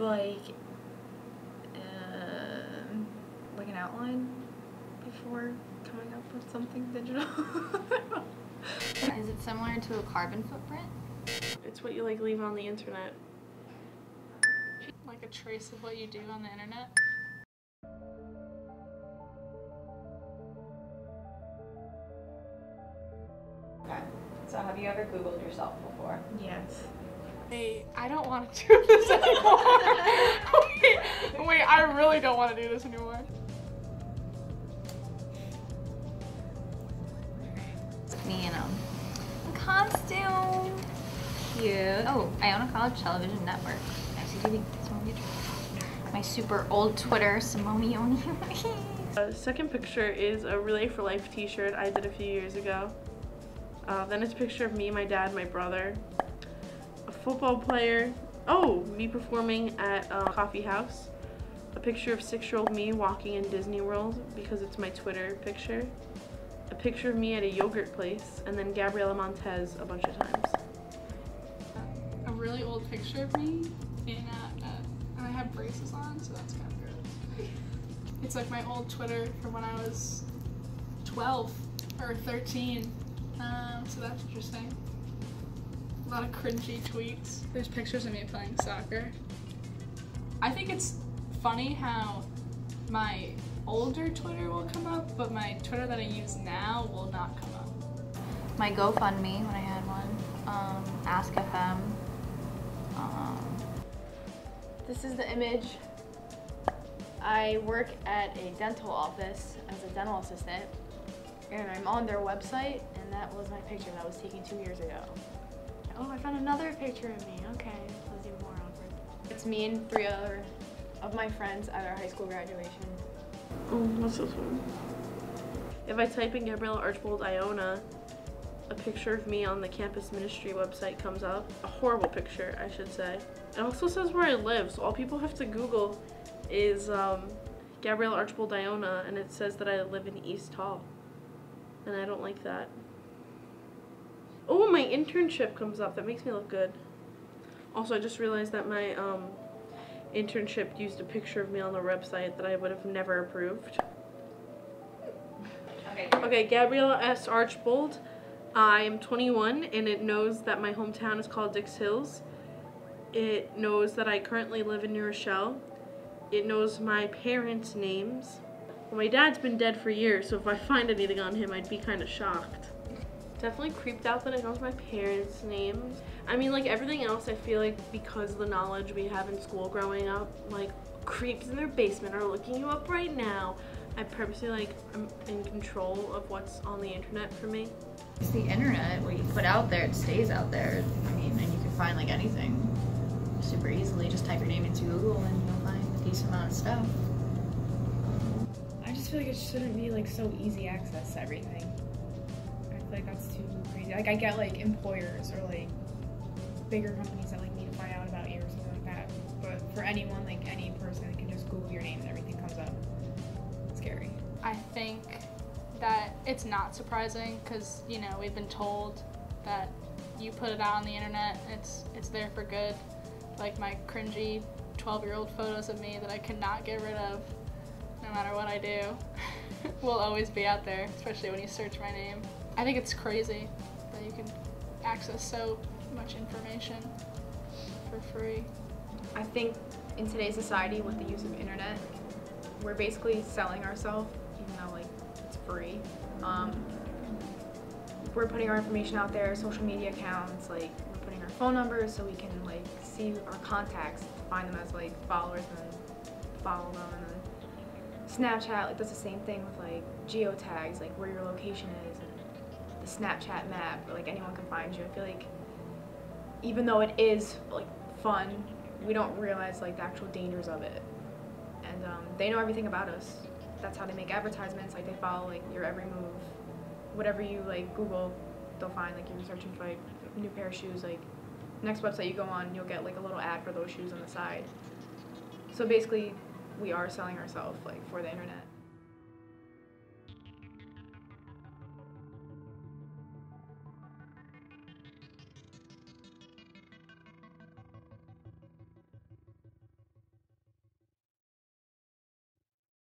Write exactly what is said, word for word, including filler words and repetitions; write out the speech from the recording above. like uh, like an outline before coming up with something digital. Is it similar to a carbon footprint? It's what you like leave on the internet. Like a trace of what you do on the internet. Okay, so have you ever Googled yourself before? Yes. Hey, I don't want to do this anymore. wait, wait, I really don't want to do this anymore. Me in um, a costume. Cute. Oh, I own a college television network. My super old Twitter, Simone Oni. The second picture is a Relay for Life t-shirt I did a few years ago. Uh, then it's a picture of me, my dad, my brother, a football player, oh, me performing at a coffee house, a picture of six-year-old me walking in Disney World because it's my Twitter picture, a picture of me at a yogurt place, and then Gabriela Montez a bunch of times. A really old picture of me. And, uh, uh, and I have braces on, so that's kind of gross. It's like my old Twitter from when I was twelve or thirteen, um, so that's interesting. A lot of cringy tweets. There's pictures of me playing soccer. I think it's funny how my older Twitter will come up, but my Twitter that I use now will not come up. My GoFundMe, when I had one, um, Ask F M. Um, This is the image. I work at a dental office as a dental assistant, and I'm on their website, and that was my picture that was taken two years ago. Oh, I found another picture of me. Okay, that was even more awkward. It's me and three other of my friends at our high school graduation. Oh, that's so funny. If I type in Gabrielle Archbold Iona, a picture of me on the campus ministry website comes up. A horrible picture, I should say. It also says where I live, so all people have to Google is um, Gabrielle Archibald Iona, and it says that I live in East Hall. And I don't like that. Oh, my internship comes up. That makes me look good. Also, I just realized that my um, internship used a picture of me on the website that I would have never approved. Okay, okay, Gabrielle S. Archbold. I am twenty-one, and it knows that my hometown is called Dix Hills. It knows that I currently live in New Rochelle. It knows my parents' names. Well, my dad's been dead for years, so if I find anything on him, I'd be kind of shocked. Definitely creeped out that it knows my parents' names. I mean, like everything else, I feel like because of the knowledge we have in school growing up, like creeps in their basement are looking you up right now. I purposely like I'm in control of what's on the internet for me. It's the internet, what you put out there, it stays out there. I mean, and you can find like anything super easily. Just type your name into Google and you'll find a decent amount of stuff. I just feel like it shouldn't be like so easy access to everything. I feel like that's too crazy. Like I get like employers or like bigger companies that like need to find out about you or something like that. But for anyone, like any person, they can just Google your name and everything comes up. It's scary. I think that it's not surprising because, you know, we've been told that you put it out on the internet, it's it's there for good. Like my cringy twelve-year-old photos of me that I cannot get rid of, no matter what I do, will always be out there, especially when you search my name. I think it's crazy that you can access so much information for free. I think in today's society with the use of internet, we're basically selling ourselves, even though like it's free. Um, we're putting our information out there, social media accounts, like we're putting our phone numbers so we can like see our contacts, find them as like followers and then follow them. And then Snapchat, like that's the same thing with like geotags, like where your location is, and the Snapchat map, but, like anyone can find you. I feel like even though it is like fun, we don't realize like the actual dangers of it. And um, they know everything about us. That's how they make advertisements. Like they follow like your every move. Whatever you like Google, they'll find. Like you're searching for like a new pair of shoes. Like next website you go on, you'll get like a little ad for those shoes on the side. So basically, we are selling ourselves like for the internet.